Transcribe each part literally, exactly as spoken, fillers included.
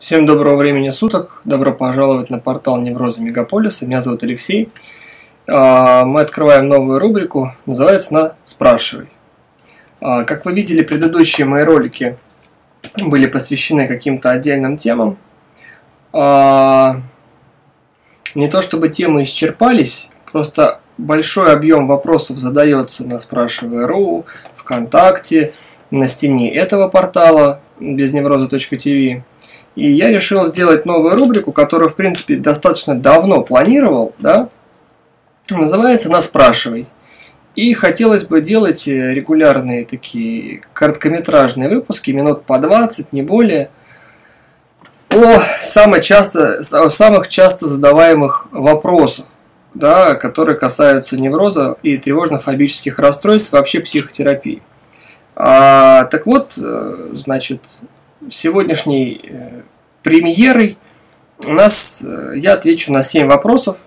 Всем доброго времени суток, добро пожаловать на портал Неврозы Мегаполиса, меня зовут Алексей. Мы открываем новую рубрику, называется она «Спрашивай». Как вы видели, предыдущие мои ролики были посвящены каким-то отдельным темам. Не то чтобы темы исчерпались, просто большой объем вопросов задается на спрашивай точка ру, ВКонтакте, на стене этого портала безневроза точка тв. И я решил сделать новую рубрику, которую, в принципе, достаточно давно планировал, да? Называется она «Спрашивай». И хотелось бы делать регулярные такие короткометражные выпуски, минут по двадцать, не более, о, самых часто, о самых часто задаваемых вопросах, да, которые касаются невроза и тревожно-фобических расстройств, вообще психотерапии. А, так вот, значит... сегодняшней премьерой у нас я отвечу на семь вопросов.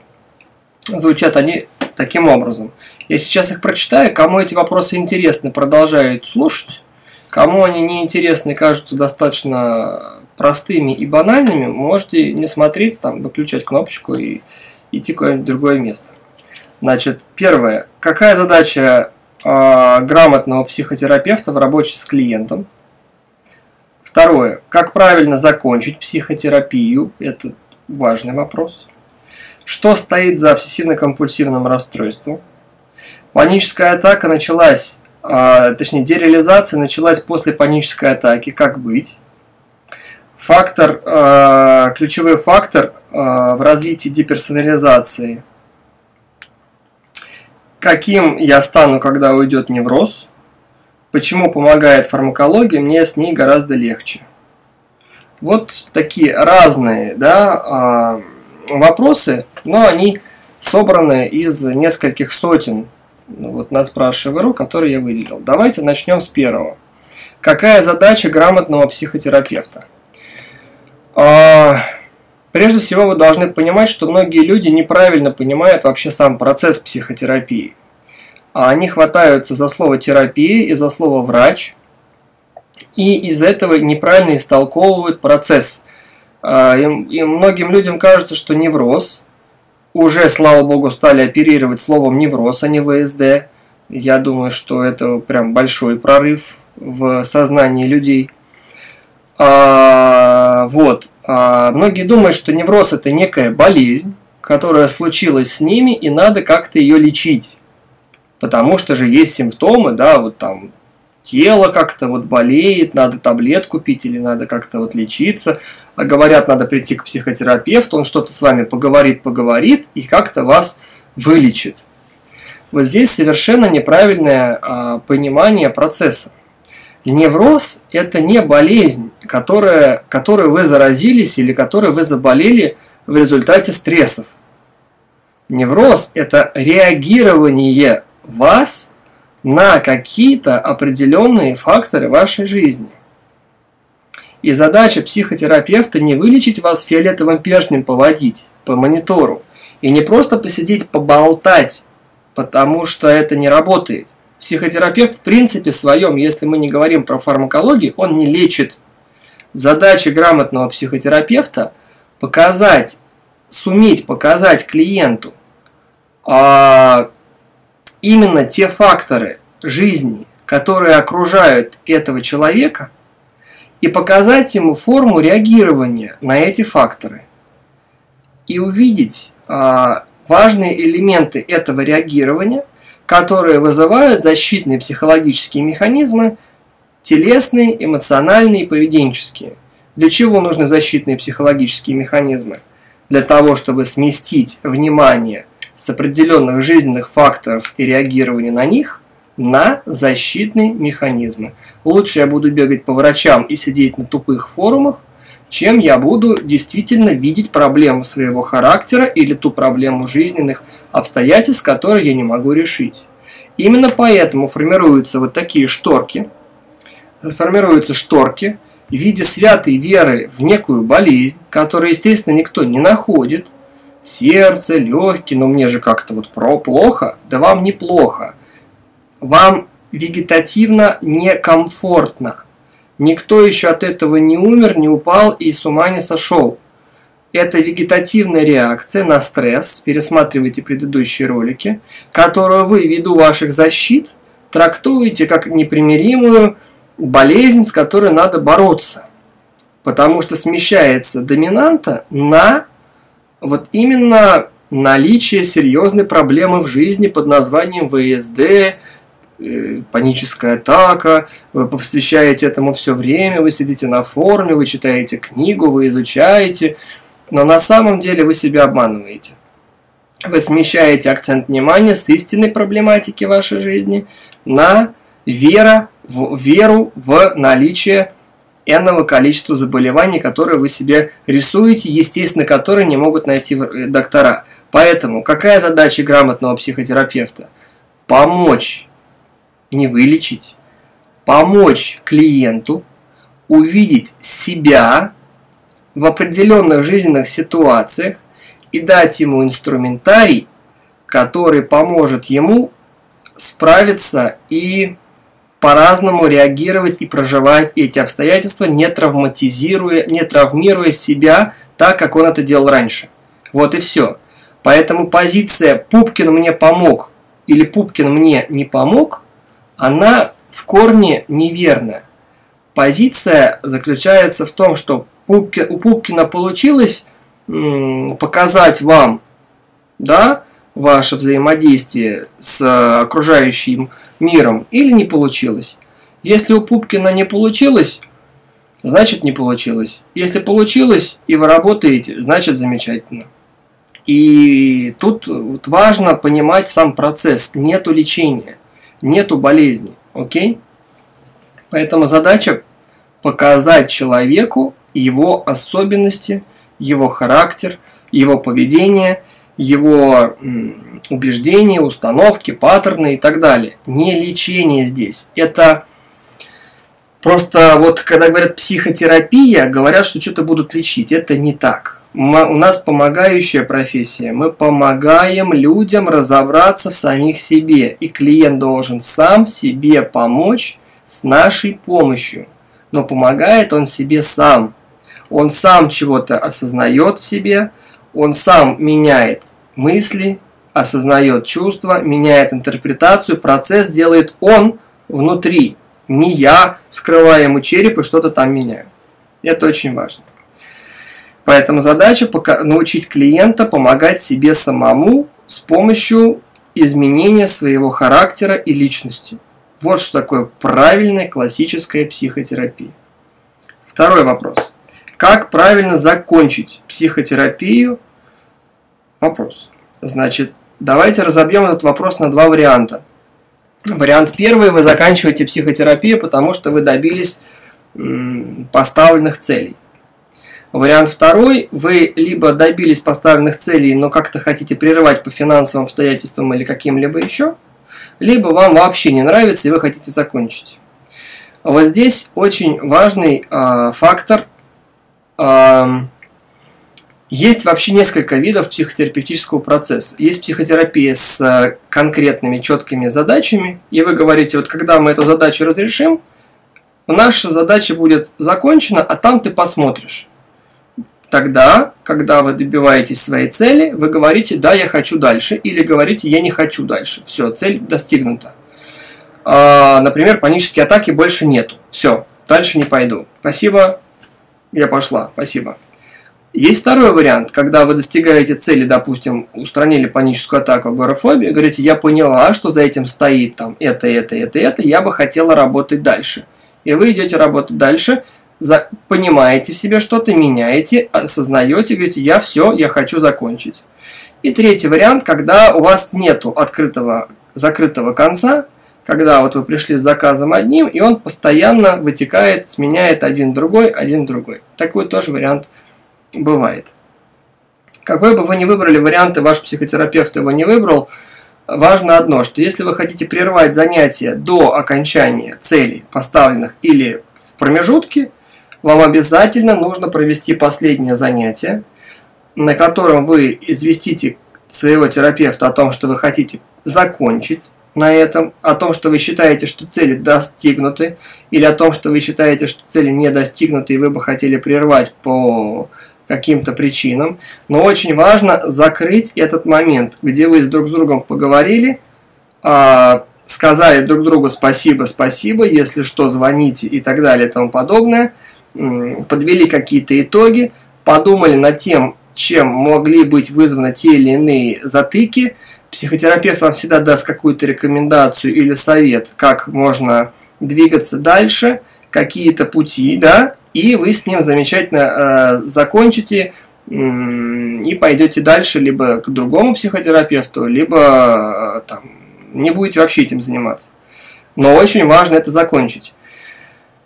Звучат они таким образом. Я сейчас их прочитаю. Кому эти вопросы интересны, продолжают слушать. Кому они не интересны, кажутся достаточно простыми и банальными, можете не смотреть, там, выключать кнопочку и идти в какое-нибудь другое место. Значит, первое. Какая задача э, грамотного психотерапевта в работе с клиентом? Второе. Как правильно закончить психотерапию? Это важный вопрос. Что стоит за обсессивно-компульсивным расстройством? Паническая атака началась, э, точнее, дереализация началась после панической атаки. Как быть? Фактор, э, ключевой фактор э, в развитии деперсонализации. Каким я стану, когда уйдет невроз? Почему помогает фармакология, мне с ней гораздо легче. Вот такие разные, да, вопросы, но они собраны из нескольких сотен, вот, на спрашивай точка ру, которые я выделил. Давайте начнем с первого. Какая задача грамотного психотерапевта? Прежде всего, вы должны понимать, что многие люди неправильно понимают вообще сам процесс психотерапии. Они хватаются за слово терапия и за слово врач, и из-за этого неправильно истолковывают процесс. И многим людям кажется, что невроз, уже, слава богу, стали оперировать словом невроз, а не ВСД. Я думаю, что это прям большой прорыв в сознании людей. А, вот. А, многие думают, что невроз – это некая болезнь, которая случилась с ними, и надо как-то ее лечить. Потому что же есть симптомы, да, вот там тело как-то вот болеет, надо таблетку пить или надо как-то вот лечиться. А говорят, надо прийти к психотерапевту, он что-то с вами поговорит, поговорит и как-то вас вылечит. Вот здесь совершенно неправильное а, понимание процесса. Невроз – это не болезнь, которая, которой вы заразились или которой вы заболели в результате стрессов. Невроз – это реагирование вас на какие-то определенные факторы вашей жизни. И задача психотерапевта не вылечить вас фиолетовым перстнем, поводить по монитору. И не просто посидеть, поболтать, потому что это не работает. Психотерапевт в принципе своем, если мы не говорим про фармакологию, он не лечит. Задача грамотного психотерапевта – показать, суметь показать клиенту, а, именно те факторы жизни, которые окружают этого человека, и показать ему форму реагирования на эти факторы. И увидеть а, важные элементы этого реагирования, которые вызывают защитные психологические механизмы, телесные, эмоциональные и поведенческие. Для чего нужны защитные психологические механизмы? Для того, чтобы сместить внимание с определенных жизненных факторов и реагирования на них на защитные механизмы. Лучше я буду бегать по врачам и сидеть на тупых форумах, чем я буду действительно видеть проблему своего характера или ту проблему жизненных обстоятельств, которые я не могу решить. Именно поэтому формируются вот такие шторки, формируются шторки в виде святой веры в некую болезнь, которую, естественно, никто не находит. Сердце, легкие, но мне же как-то вот про плохо. Да вам неплохо. Вам вегетативно некомфортно. Никто еще от этого не умер, не упал и с ума не сошел. Это вегетативная реакция на стресс, пересматривайте предыдущие ролики, которую вы, ввиду ваших защит, трактуете как непримиримую болезнь, с которой надо бороться. Потому что смещается доминанта на вот именно наличие серьезной проблемы в жизни под названием ВСД, паническая атака, вы посвящаете этому все время, вы сидите на форуме, вы читаете книгу, вы изучаете, но на самом деле вы себя обманываете. Вы смещаете акцент внимания с истинной проблематики вашей жизни на вера, в, веру в наличие энного количества заболеваний, которые вы себе рисуете, естественно, которые не могут найти доктора. Поэтому какая задача грамотного психотерапевта? Помочь, не вылечить, помочь клиенту увидеть себя в определенных жизненных ситуациях и дать ему инструментарий, который поможет ему справиться и по-разному реагировать и проживать эти обстоятельства, не травматизируя, не травмируя себя так, как он это делал раньше. Вот и все. Поэтому позиция «Пупкин мне помог» или «Пупкин мне не помог», она в корне неверна. Позиция заключается в том, что Пупкин, у Пупкина получилось показать вам, да, ваше взаимодействие с окружающим миром или не получилось. Если у Пупкина не получилось, значит не получилось. Если получилось и вы работаете, значит замечательно. И тут важно понимать сам процесс. Нету лечения, нету болезни. Окей? Поэтому задача показать человеку его особенности, его характер, его поведение, его убеждения, установки, паттерны и так далее. Не лечение здесь. Это просто вот когда говорят психотерапия, говорят, что что-то будут лечить. Это не так. Мы, у нас помогающая профессия. Мы помогаем людям разобраться в самих себе. И клиент должен сам себе помочь с нашей помощью. Но помогает он себе сам. Он сам чего-то осознает в себе, он сам меняет мысли, осознает чувства, меняет интерпретацию, процесс делает он внутри. Не я, вскрывая ему череп и что-то там меняю. Это очень важно. Поэтому задача научить клиента помогать себе самому с помощью изменения своего характера и личности. Вот что такое правильная классическая психотерапия. Второй вопрос. Как правильно закончить психотерапию? Вопрос. Значит, давайте разобьем этот вопрос на два варианта. Вариант первый. Вы заканчиваете психотерапию, потому что вы добились поставленных целей. Вариант второй. Вы либо добились поставленных целей, но как-то хотите прерывать по финансовым обстоятельствам или каким-либо еще, либо вам вообще не нравится и вы хотите закончить. Вот здесь очень важный э, фактор. Есть вообще несколько видов психотерапевтического процесса. Есть психотерапия с конкретными, четкими задачами, и вы говорите, вот когда мы эту задачу разрешим, наша задача будет закончена, а там ты посмотришь. Тогда, когда вы добиваетесь своей цели, вы говорите, да, я хочу дальше, или говорите, я не хочу дальше. Все, цель достигнута. Например, панические атаки больше нет. Все, дальше не пойду. Спасибо. Я пошла, спасибо. Есть второй вариант, когда вы достигаете цели, допустим, устранили паническую атаку, агорафобию, и говорите, я поняла, что за этим стоит там это, это, это, это, я бы хотела работать дальше. И вы идете работать дальше, понимаете в себе что-то, меняете, осознаете, говорите, я все, я хочу закончить. И третий вариант, когда у вас нету открытого, закрытого конца, когда вот вы пришли с заказом одним, и он постоянно вытекает, сменяет один другой, один другой. Такой тоже вариант бывает. Какой бы вы ни выбрали варианты, ваш психотерапевт его не выбрал, важно одно, что если вы хотите прервать занятия до окончания целей, поставленных или в промежутке, вам обязательно нужно провести последнее занятие, на котором вы известите своего терапевта о том, что вы хотите закончить на этом, о том, что вы считаете, что цели достигнуты, или о том, что вы считаете, что цели не достигнуты, и вы бы хотели прервать по каким-то причинам. Но очень важно закрыть этот момент, где вы с друг с другом поговорили, сказали друг другу спасибо, спасибо, если что, звоните и так далее и тому подобное, подвели какие-то итоги, подумали над тем, чем могли быть вызваны те или иные затыки. Психотерапевт вам всегда даст какую-то рекомендацию или совет, как можно двигаться дальше, какие-то пути, да, и вы с ним замечательно э, закончите э, и пойдете дальше либо к другому психотерапевту, либо э, там, не будете вообще этим заниматься. Но очень важно это закончить.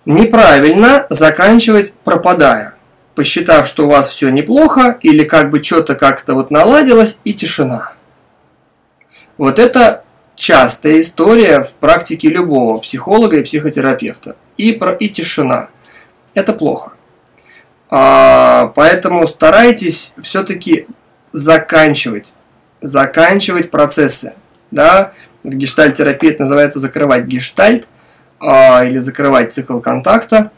Неправильно заканчивать, пропадая, посчитав, что у вас все неплохо, или как бы что-то как-то вот наладилось, и тишина. Вот это частая история в практике любого психолога и психотерапевта. И, про, и тишина. Это плохо. А, поэтому старайтесь все-таки заканчивать. Заканчивать процессы. Да? Гештальт-терапия называется закрывать гештальт а, или закрывать цикл контакта.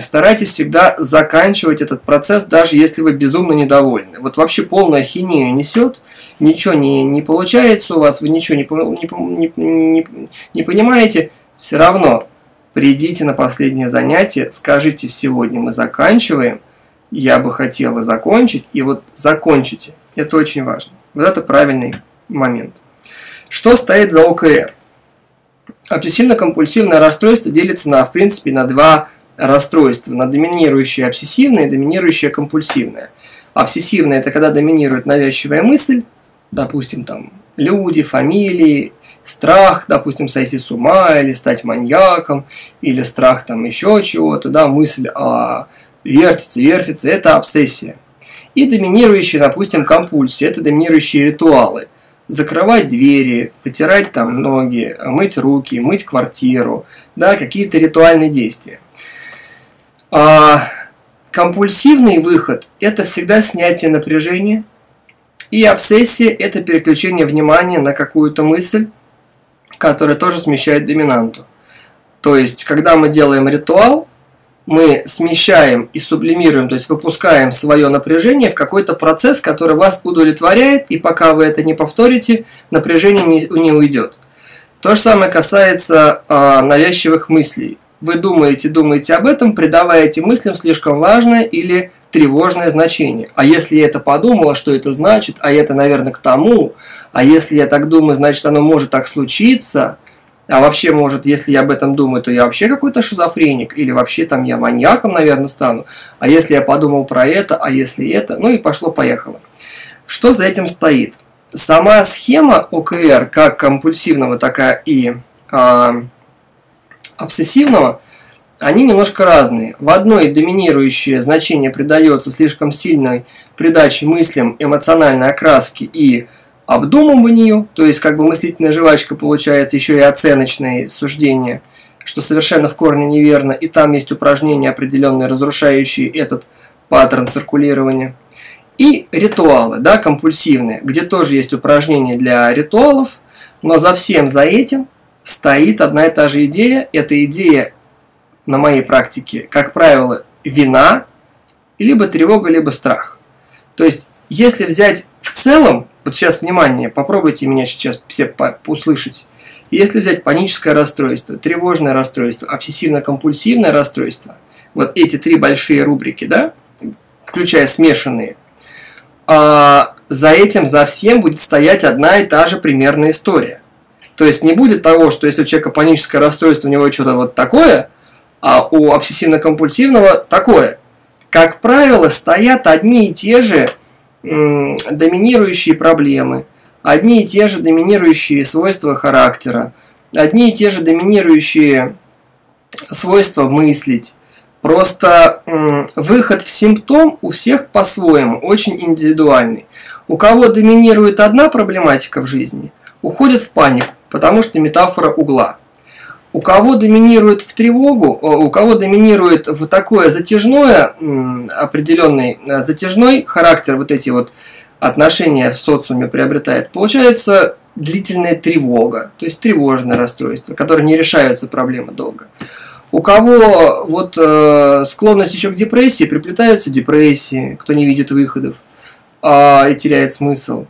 Старайтесь всегда заканчивать этот процесс, даже если вы безумно недовольны. Вот вообще полную ахинею несет, ничего не, не получается у вас, вы ничего не, не, не, не понимаете, все равно придите на последнее занятие, скажите: сегодня мы заканчиваем, я бы хотела закончить, и вот закончите. Это очень важно. Вот это правильный момент. Что стоит за О К Р? Обсессивно-компульсивное расстройство делится на, в принципе, на два расстройства, на доминирующее обсессивное и доминирующее компульсивное. Обсессивное – это когда доминирует навязчивая мысль, допустим, там люди, фамилии, страх, допустим, сойти с ума или стать маньяком, или страх там еще чего-то, да, мысль о вертится, вертится – это обсессия. И доминирующие, допустим, компульсии – это доминирующие ритуалы. Закрывать двери, потирать там ноги, мыть руки, мыть квартиру, да, какие-то ритуальные действия. А компульсивный выход – это всегда снятие напряжения, и обсессия – это переключение внимания на какую-то мысль, которая тоже смещает доминанту. То есть, когда мы делаем ритуал, мы смещаем и сублимируем, то есть выпускаем свое напряжение в какой-то процесс, который вас удовлетворяет, и пока вы это не повторите, напряжение не, не уйдет. То же самое касается э, навязчивых мыслей. Вы думаете, думаете об этом, придавая этим мыслям слишком важное или тревожное значение. А если я это подумала, что это значит? А это, наверное, к тому. А если я так думаю, значит, оно может так случиться. А вообще, может, если я об этом думаю, то я вообще какой-то шизофреник. Или вообще там я маньяком, наверное, стану. А если я подумал про это, а если это? Ну и пошло-поехало. Что за этим стоит? Сама схема О К Р, как компульсивного, так и... Э, обсессивного, они немножко разные. В одной доминирующее значение придается слишком сильной придаче мыслям эмоциональной окраски и обдумыванию, то есть как бы мыслительная жвачка получается еще и оценочные суждения, что совершенно в корне неверно, и там есть упражнения определенные, разрушающие этот паттерн циркулирования. И ритуалы, да, компульсивные, где тоже есть упражнения для ритуалов, но за всем за этим стоит одна и та же идея. Эта идея на моей практике, как правило, вина, либо тревога, либо страх. То есть, если взять в целом, вот сейчас, внимание, попробуйте меня сейчас все услышать. Если взять паническое расстройство, тревожное расстройство, обсессивно-компульсивное расстройство, вот эти три большие рубрики, да, включая смешанные, а за этим, за всем будет стоять одна и та же примерная история. То есть не будет того, что если у человека паническое расстройство, у него что-то вот такое, а у обсессивно-компульсивного такое. Как правило, стоят одни и те же м, доминирующие проблемы, одни и те же доминирующие свойства характера, одни и те же доминирующие свойства мыслить. Просто м, выход в симптом у всех по-своему, очень индивидуальный. У кого доминирует одна проблематика в жизни, уходит в панику, потому что метафора угла. У кого доминирует в тревогу, у кого доминирует в такое затяжное, определенный затяжной характер, вот эти вот отношения в социуме приобретает, получается длительная тревога, то есть тревожное расстройство, которое не решаются проблемы долго. У кого вот э, склонность еще к депрессии, приплетаются депрессии, кто не видит выходов э, и теряет смысл.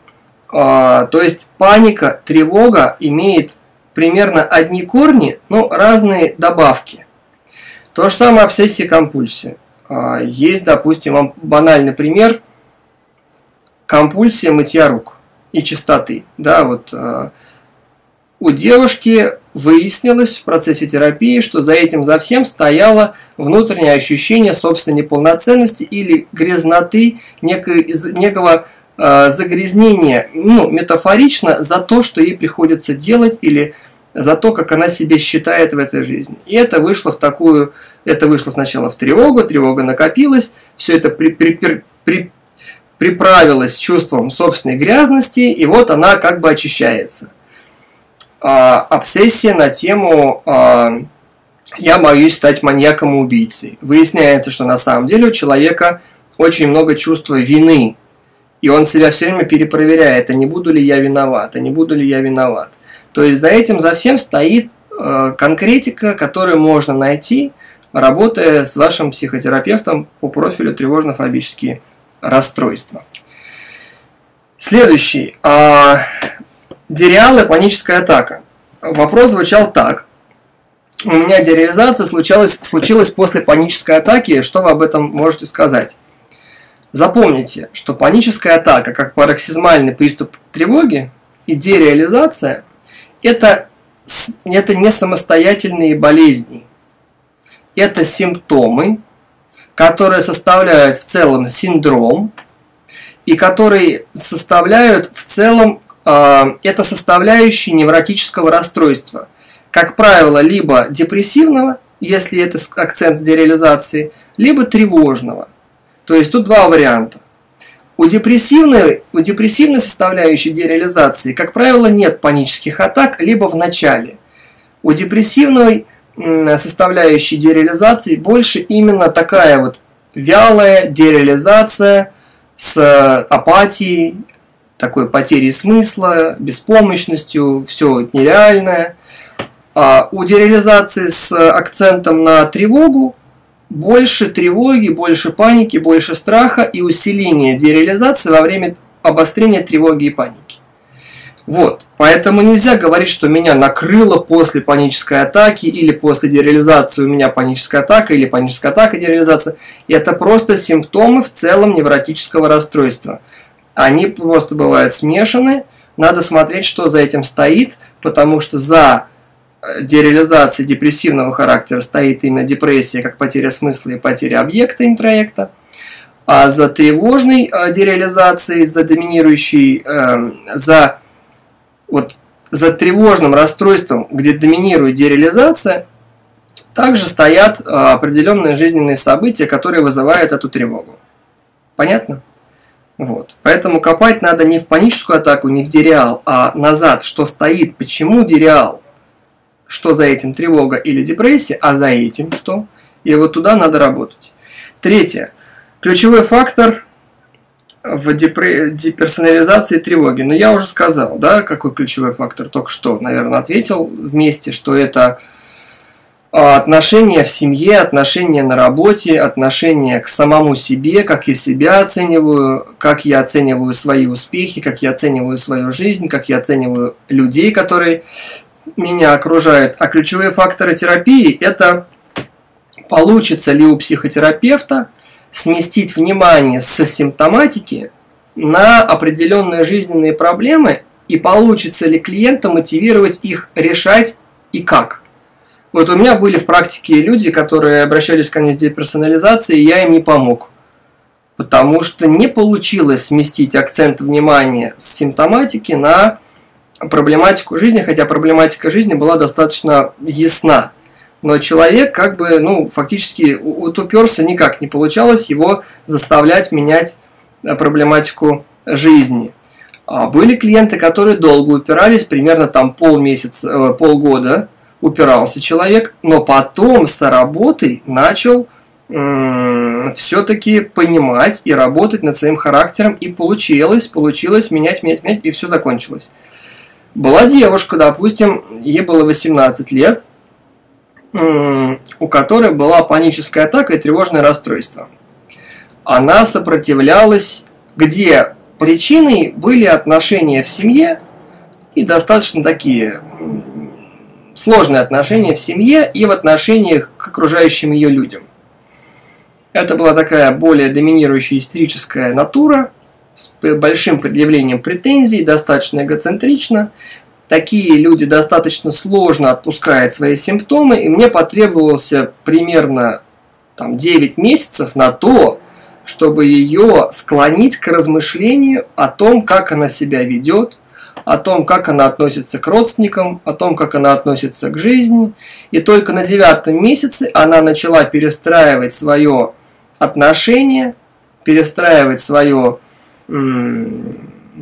Э, то есть паника, тревога имеет примерно одни корни, но разные добавки. То же самое обсессия, компульсия. Э, есть, допустим, вам банальный пример. Компульсия мытья рук и чистоты. Да, вот, э, у девушки выяснилось в процессе терапии, что за этим за всем стояло внутреннее ощущение собственной неполноценности или грязноты, некое, некого э, загрязнения, ну, метафорично, за то, что ей приходится делать или за то, как она себя считает в этой жизни. И это вышло в такую, это вышло сначала в тревогу, тревога накопилась, все это при, при, при, при, приправилось чувством собственной грязности, и вот она как бы очищается. Обсессия на тему «я боюсь стать маньяком-убийцей». Выясняется, что на самом деле у человека очень много чувства вины, и он себя все время перепроверяет, а не буду ли я виноват, а не буду ли я виноват. То есть за этим, за всем стоит конкретика, которую можно найти, работая с вашим психотерапевтом по профилю тревожно-фобические расстройства. Следующий. Дереалы, паническая атака. Вопрос звучал так. У меня дереализация случилась, случилась после панической атаки. Что вы об этом можете сказать? Запомните, что паническая атака, как пароксизмальный приступ тревоги, и дереализация – это, это не самостоятельные болезни. Это симптомы, которые составляют в целом синдром, и которые составляют в целом это составляющие невротического расстройства. Как правило, либо депрессивного, если это акцент с дереализацией, либо тревожного. То есть тут два варианта. У депрессивной, у депрессивной составляющей дереализации, как правило, нет панических атак, либо в начале. У депрессивной составляющей дереализации больше именно такая вот вялая дереализация с апатией, такой потерей смысла, беспомощностью, все нереальное. А у дереализации с акцентом на тревогу больше тревоги, больше паники, больше страха и усиление дереализации во время обострения тревоги и паники. Вот. Поэтому нельзя говорить, что меня накрыло после панической атаки или после дереализации у меня паническая атака или паническая атака, дереализация. Это просто симптомы в целом невротического расстройства. Они просто бывают смешаны, надо смотреть, что за этим стоит, потому что за дереализацией депрессивного характера стоит именно депрессия, как потеря смысла и потеря объекта, интроекта, а за тревожной дереализацией, за доминирующей, э, за, вот, за тревожным расстройством, где доминирует дереализация, также стоят определенные жизненные события, которые вызывают эту тревогу. Понятно? Вот. Поэтому копать надо не в паническую атаку, не в дереал, а назад, что стоит, почему дереал, что за этим тревога или депрессия, а за этим что? И вот туда надо работать. Третье. Ключевой фактор в деперсонализации тревоги. Но я уже сказал, да, какой ключевой фактор, только что, наверное, ответил вместе, что это отношения в семье, отношения на работе, отношения к самому себе, как я себя оцениваю, как я оцениваю свои успехи, как я оцениваю свою жизнь, как я оцениваю людей, которые меня окружают. А ключевые факторы терапии – это получится ли у психотерапевта сместить внимание со симптоматики на определенные жизненные проблемы и получится ли клиента мотивировать их решать и как. Вот у меня были в практике люди, которые обращались ко мне с деперсонализацией, и я им не помог. Потому что не получилось сместить акцент внимания с симптоматики на проблематику жизни, хотя проблематика жизни была достаточно ясна. Но человек как бы, ну, фактически утуперся, никак не получалось его заставлять менять проблематику жизни. Были клиенты, которые долго упирались, примерно там полмесяца, полгода, упирался человек, но потом с работой начал все-таки понимать и работать над своим характером, и получилось, получилось менять, менять, менять, и все закончилось. Была девушка, допустим, ей было восемнадцать лет, у которой была паническая атака и тревожное расстройство. Она сопротивлялась, где причиной были отношения в семье, и достаточно такие сложные отношения в семье и в отношениях к окружающим ее людям. Это была такая более доминирующая истерическая натура, с большим предъявлением претензий, достаточно эгоцентрично. Такие люди достаточно сложно отпускают свои симптомы, и мне потребовалось примерно там, девять месяцев на то, чтобы ее склонить к размышлению о том, как она себя ведет, о том, как она относится к родственникам, о том, как она относится к жизни. И только на девятом месяце она начала перестраивать свое отношение, перестраивать свое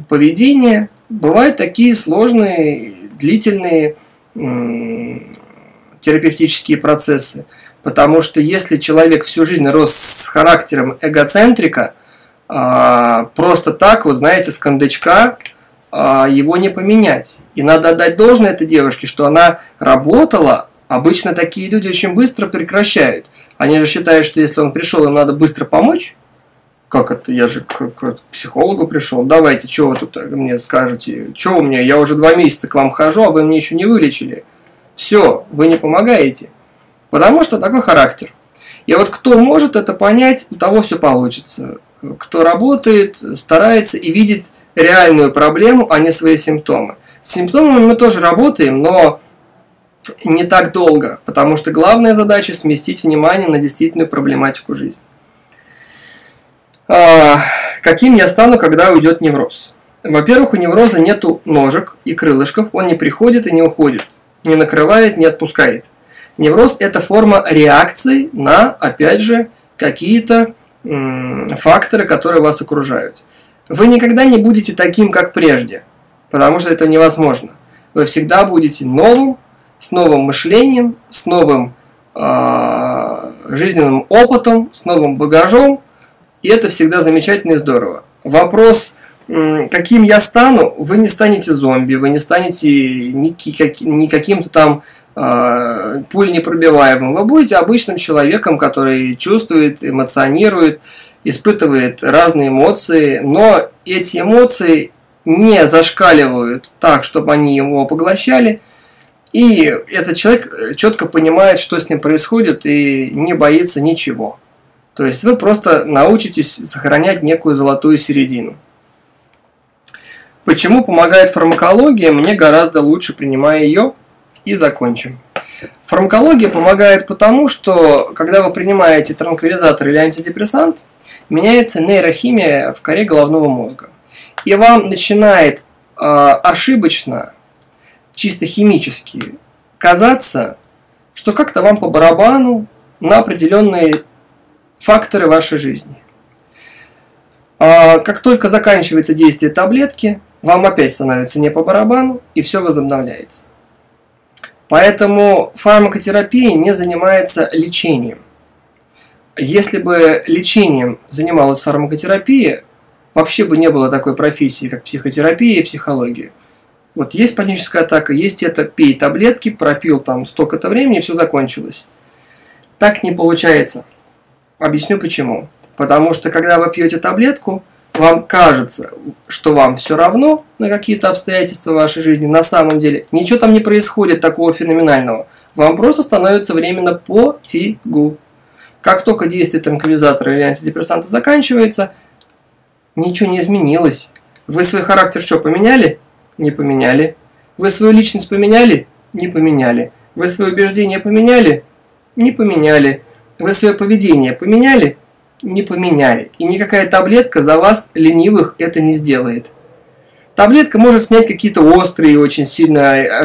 поведение. Бывают такие сложные, длительные терапевтические процессы. Потому что если человек всю жизнь рос с характером эгоцентрика, просто так, вот знаете, с кондачка его не поменять. И надо отдать должное этой девушке, что она работала. Обычно такие люди очень быстро прекращают. Они же считают, что если он пришел, им надо быстро помочь. Как это? Я же к, к психологу пришел. Давайте, что вы тут мне скажете? Что у меня? Я уже два месяца к вам хожу, а вы мне еще не вылечили. Все, вы не помогаете. Потому что такой характер. И вот кто может это понять, у того все получится. Кто работает, старается и видит реальную проблему, а не свои симптомы. С симптомами мы тоже работаем, но не так долго. Потому что главная задача – сместить внимание на действительную проблематику жизни. Каким я стану, когда уйдет невроз? Во-первых, у невроза нету ножек и крылышков, он не приходит и не уходит, не накрывает, не отпускает. Невроз – это форма реакции на, опять же, какие-то факторы, которые вас окружают. Вы никогда не будете таким, как прежде, потому что это невозможно. Вы всегда будете новым, с новым мышлением, с новым э, жизненным опытом, с новым багажом. И это всегда замечательно и здорово. Вопрос, каким я стану, вы не станете зомби, вы не станете ни каким-то там э, пуленепробиваемым. Вы будете обычным человеком, который чувствует, эмоционирует, испытывает разные эмоции, но эти эмоции не зашкаливают так, чтобы они его поглощали. И этот человек четко понимает, что с ним происходит, и не боится ничего. То есть вы просто научитесь сохранять некую золотую середину. Почему помогает фармакология? Мне гораздо лучше, принимая ее, и закончим. Фармакология помогает потому, что когда вы принимаете транквилизатор или антидепрессант, меняется нейрохимия в коре головного мозга. И вам начинает э, ошибочно, чисто химически, казаться, что как-то вам по барабану на определенные факторы вашей жизни. А как только заканчивается действие таблетки, вам опять становится не по барабану, и все возобновляется. Поэтому фармакотерапия не занимается лечением. Если бы лечением занималась фармакотерапия, вообще бы не было такой профессии, как психотерапия и психология. Вот есть паническая атака, есть это, пей таблетки, пропил там столько-то времени, и все закончилось. Так не получается. Объясню почему. Потому что когда вы пьете таблетку, вам кажется, что вам все равно на какие-то обстоятельства вашей жизни. На самом деле ничего там не происходит такого феноменального. Вам просто становится временно пофигу. Как только действие транквилизатора или антидепрессанта заканчивается, ничего не изменилось. Вы свой характер что, поменяли? Не поменяли. Вы свою личность поменяли? Не поменяли. Вы свои убеждения поменяли? Не поменяли. Вы свое поведение поменяли? Не поменяли. И никакая таблетка за вас, ленивых, это не сделает. Таблетка может снять какие-то острые, очень сильно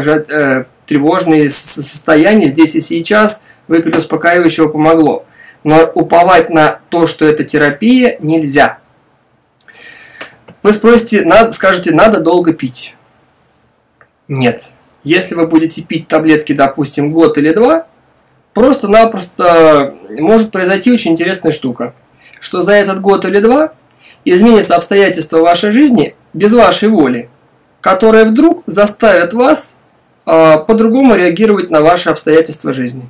тревожные состояния здесь и сейчас. Выпили успокаивающего, помогло. Но уповать на то, что это терапия, нельзя. Вы спросите, надо, скажете, надо долго пить. Нет. Если вы будете пить таблетки, допустим, год или два, просто-напросто может произойти очень интересная штука, что за этот год или два изменятся обстоятельства вашей жизни без вашей воли. которые вдруг заставят вас э, по-другому реагировать на ваши обстоятельства жизни.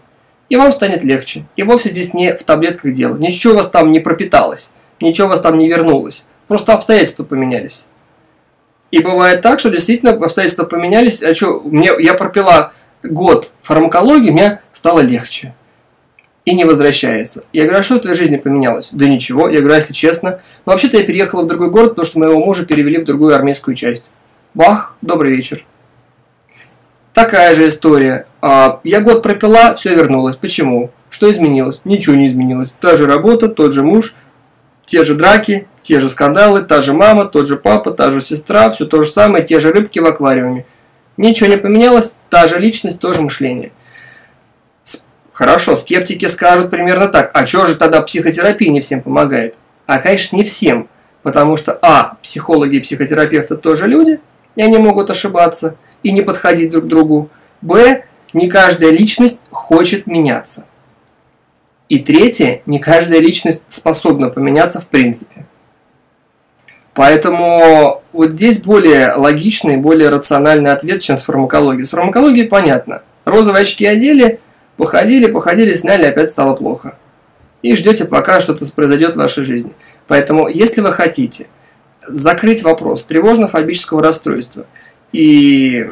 И вам станет легче. И вовсе здесь не в таблетках дело. Ничего у вас там не пропиталось, ничего у вас там не вернулось. Просто обстоятельства поменялись. И бывает так, что действительно обстоятельства поменялись. А что, мне, я пропила год фармакологии, мне стало легче. И не возвращается. Я говорю, а что в твоей жизни поменялось? Да ничего, я говорю, если честно. Но вообще-то я переехала в другой город, потому что моего мужа перевели в другую армейскую часть. Бах, добрый вечер. Такая же история. Я год пропила, все вернулось. Почему? Что изменилось? Ничего не изменилось. Та же работа, тот же муж, те же драки, те же скандалы, та же мама, тот же папа, та же сестра, все то же самое, те же рыбки в аквариуме. Ничего не поменялось, та же личность, то же мышление. Хорошо, скептики скажут примерно так. А что же тогда психотерапия не всем помогает? А, конечно, не всем. Потому что, а, психологи и психотерапевты тоже люди, и они могут ошибаться и не подходить друг к другу. Б, не каждая личность хочет меняться. И третье, не каждая личность способна поменяться в принципе. Поэтому вот здесь более логичный, более рациональный ответ, чем с фармакологией. С фармакологией понятно. Розовые очки одели... Походили, походили, сняли, опять стало плохо. И ждете, пока что-то произойдет в вашей жизни. Поэтому, если вы хотите закрыть вопрос тревожно-фобического расстройства и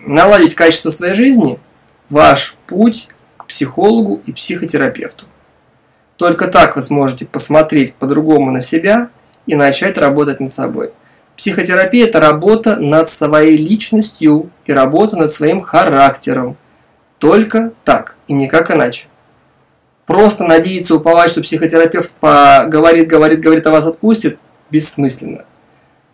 наладить качество своей жизни, ваш путь к психологу и психотерапевту. Только так вы сможете посмотреть по-другому на себя и начать работать над собой. Психотерапия – это работа над своей личностью и работа над своим характером. Только так и никак иначе. Просто надеяться, уповать, что психотерапевт поговорит, говорит, говорит, а вас отпустит, бессмысленно.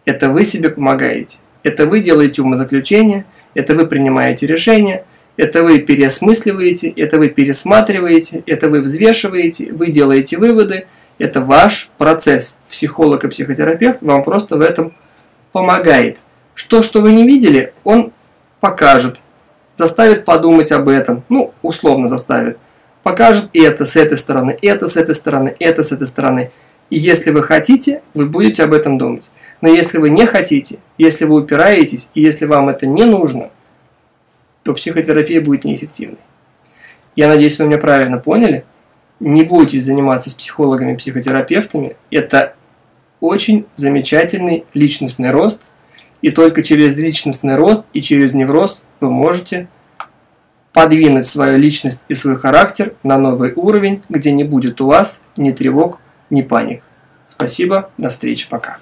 Это вы себе помогаете. Это вы делаете умозаключение, это вы принимаете решения, это вы переосмысливаете, это вы пересматриваете, это вы взвешиваете, вы делаете выводы. Это ваш процесс. Психолог и психотерапевт вам просто в этом помогает. Что, что вы не видели, он покажет. Заставит подумать об этом, ну, условно заставит. Покажет это с этой стороны, это с этой стороны, это с этой стороны. И если вы хотите, вы будете об этом думать. Но если вы не хотите, если вы упираетесь, и если вам это не нужно, то психотерапия будет неэффективной. Я надеюсь, вы меня правильно поняли. Не бойтесь заниматься с психологами и психотерапевтами. Это очень замечательный личностный рост. И только через личностный рост и через невроз вы можете подвинуть свою личность и свой характер на новый уровень, где не будет у вас ни тревог, ни паник. Спасибо, до встречи, пока.